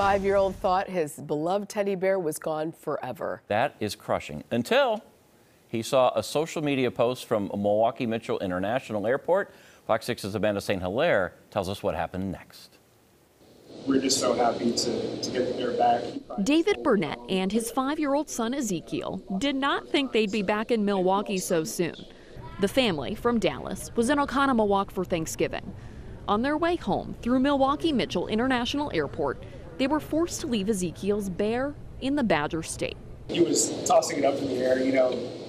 5-year-old thought his beloved teddy bear was gone forever. That is crushing. Until he saw a social media post from Milwaukee Mitchell International Airport. Fox 6's Amanda Saint-Hilaire tells us what happened next. We're just so happy to get the bear back. David Burnett and his 5-year-old son Ezekiel did not think they'd be back in Milwaukee so soon. The family from Dallas was in Oconomowoc for Thanksgiving. On their way home through Milwaukee Mitchell International Airport, they were forced to leave Ezekiel's bear in the Badger State. He was tossing it up in the air, you know,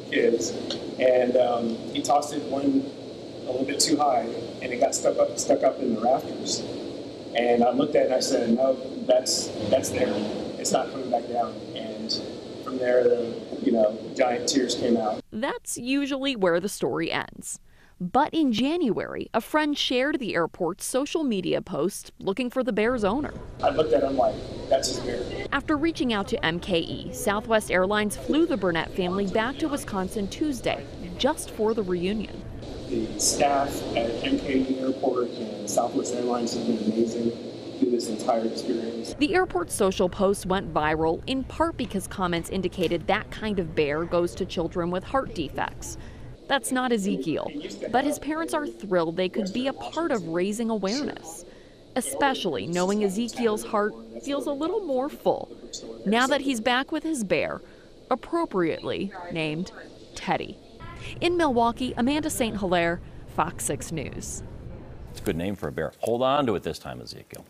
kids, and he tossed it a little bit too high, and it got stuck up in the rafters. And I looked at it and I said, no, that's there. It's not coming back down. And from there, giant tears came out. That's usually where the story ends. But in January, a friend shared the airport's social media post looking for the bear's owner. I looked at him like, that's his bear. After reaching out to MKE, Southwest Airlines flew the Burnett family back to Wisconsin Tuesday just for the reunion. The staff at MKE Airport and Southwest Airlines has been amazing through this entire experience. The airport's social post went viral in part because comments indicated that kind of bear goes to children with heart defects. That's not Ezekiel, but his parents are thrilled they could be a part of raising awareness, especially knowing Ezekiel's heart feels a little more full now that he's back with his bear, appropriately named Teddy. In Milwaukee, Amanda Saint-Hilaire, Fox 6 News. It's a good name for a bear. Hold on to it this time, Ezekiel.